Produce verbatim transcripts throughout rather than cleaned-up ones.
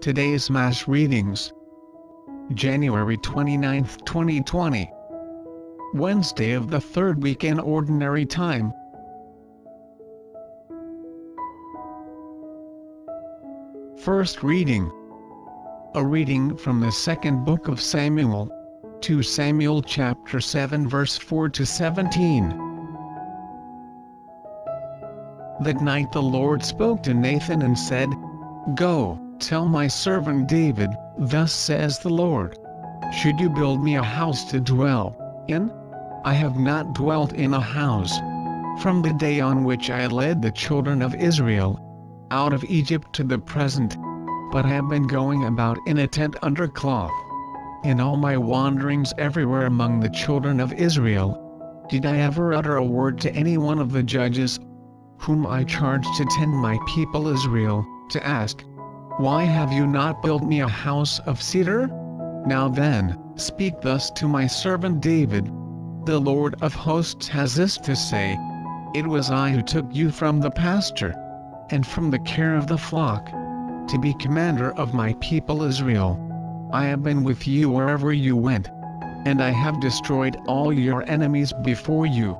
Today's Mass Readings, January twenty-ninth, twenty twenty, Wednesday of the third week in Ordinary Time. First reading. A reading from the second book of Samuel, Second Samuel chapter seven verse four to seventeen. That night the Lord spoke to Nathan and said, "Go, tell my servant David, thus says the Lord, should you build me a house to dwell in? I have not dwelt in a house, from the day on which I led the children of Israel out of Egypt to the present, but I have been going about in a tent under cloth. In all my wanderings everywhere among the children of Israel, did I ever utter a word to any one of the judges, whom I charged to tend my people Israel, to ask, why have you not built me a house of cedar? Now then, speak thus to my servant David. The Lord of hosts has this to say, it was I who took you from the pasture, and from the care of the flock, to be commander of my people Israel. I have been with you wherever you went, and I have destroyed all your enemies before you,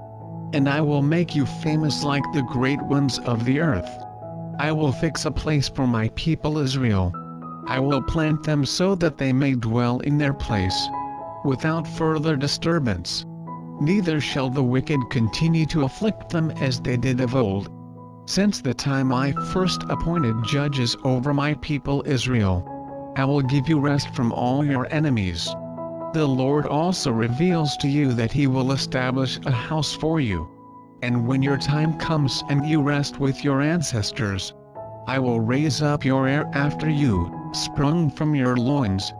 and I will make you famous like the great ones of the earth. I will fix a place for my people Israel. I will plant them so that they may dwell in their place, without further disturbance. Neither shall the wicked continue to afflict them as they did of old, since the time I first appointed judges over my people Israel. I will give you rest from all your enemies." The Lord also reveals to you that He will establish a house for you. And when your time comes and you rest with your ancestors, I will raise up your heir after you, sprung from your loins,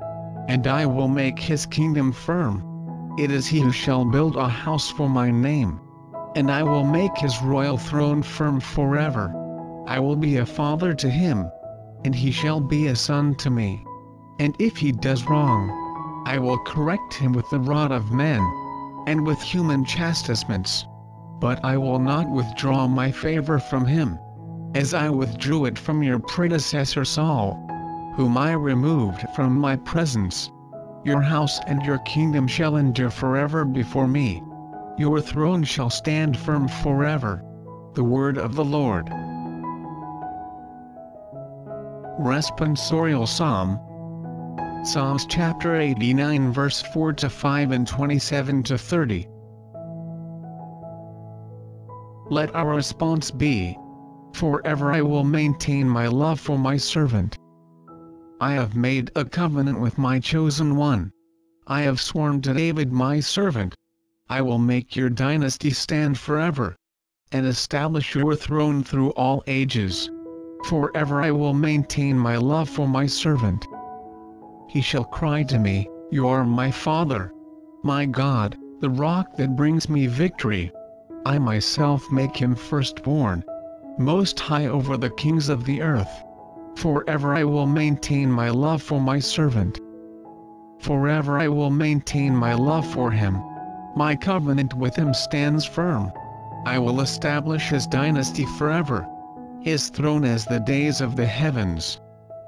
and I will make his kingdom firm. It is he who shall build a house for my name, and I will make his royal throne firm forever. I will be a father to him, and he shall be a son to me. And if he does wrong, I will correct him with the rod of men, and with human chastisements. But I will not withdraw my favor from him, as I withdrew it from your predecessor Saul, whom I removed from my presence. Your house and your kingdom shall endure forever before me. Your throne shall stand firm forever." The word of the Lord. Responsorial Psalm. Psalms chapter eighty-nine verse four to five and twenty-seven to thirty. Let our response be, "Forever I will maintain my love for my servant. I have made a covenant with my chosen one. I have sworn to David my servant. I will make your dynasty stand forever, and establish your throne through all ages. Forever I will maintain my love for my servant. He shall cry to me, you are my Father, my God, the rock that brings me victory. I myself make him firstborn, most high over the kings of the earth. Forever I will maintain my love for my servant. Forever I will maintain my love for him. My covenant with him stands firm. I will establish his dynasty forever, his throne as the days of the heavens.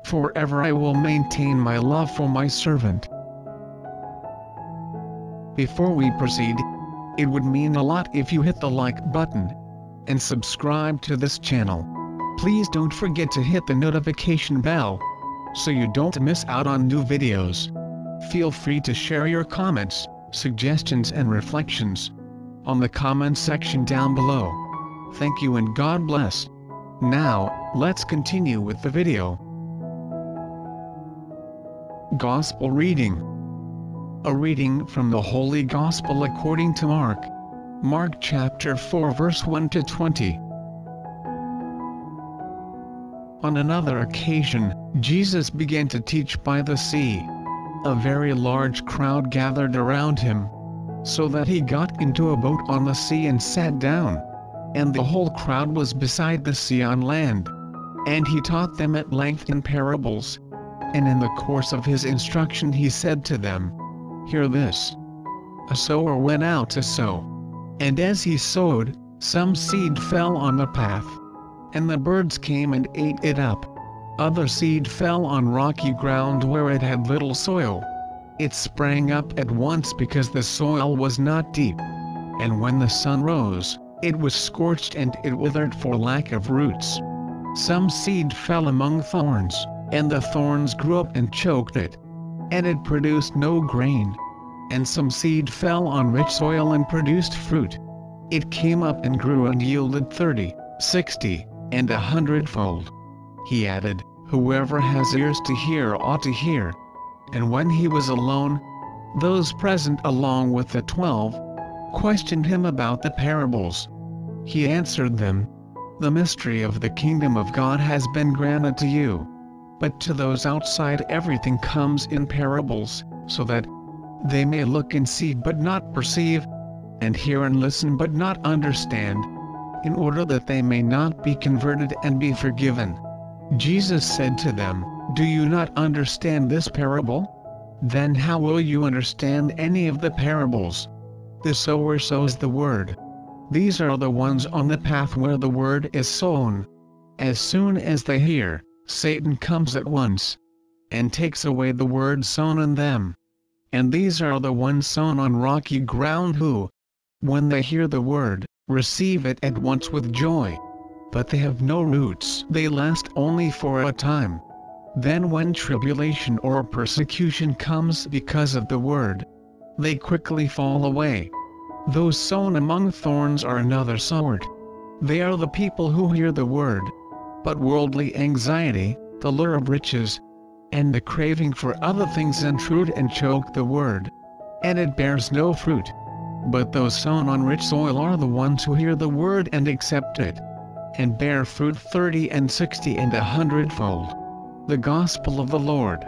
Forever I will maintain my love for my servant." Before we proceed, it would mean a lot if you hit the like button and subscribe to this channel. Please don't forget to hit the notification bell so you don't miss out on new videos. Feel free to share your comments, suggestions and reflections on the comment section down below. Thank you and God bless. Now, let's continue with the video. Gospel reading. A reading from the Holy Gospel according to Mark. Mark chapter four verse one to twenty. On another occasion, Jesus began to teach by the sea. A very large crowd gathered around him, so that he got into a boat on the sea and sat down, and the whole crowd was beside the sea on land. And he taught them at length in parables, and in the course of his instruction he said to them, "Hear this. A sower went out to sow. And as he sowed, some seed fell on the path, and the birds came and ate it up. Other seed fell on rocky ground where it had little soil. It sprang up at once because the soil was not deep. And when the sun rose, it was scorched and it withered for lack of roots. Some seed fell among thorns, and the thorns grew up and choked it, and it produced no grain. And some seed fell on rich soil and produced fruit. It came up and grew and yielded thirty, sixty, and a hundredfold. He added, "Whoever has ears to hear ought to hear." And when he was alone, those present along with the twelve questioned him about the parables. He answered them, "The mystery of the kingdom of God has been granted to you, but to those outside everything comes in parables, so that they may look and see but not perceive, and hear and listen but not understand, in order that they may not be converted and be forgiven." Jesus said to them, "Do you not understand this parable? Then how will you understand any of the parables? The sower sows the word. These are the ones on the path where the word is sown. As soon as they hear, Satan comes at once and takes away the word sown in them. And these are the ones sown on rocky ground who, when they hear the word, receive it at once with joy. But they have no roots. They last only for a time. Then when tribulation or persecution comes because of the word, they quickly fall away. Those sown among thorns are another sort. They are the people who hear the word, but worldly anxiety, the lure of riches, and the craving for other things intrude and choke the word, and it bears no fruit. But those sown on rich soil are the ones who hear the word and accept it, and bear fruit thirty and sixty and a hundredfold." The Gospel of the Lord.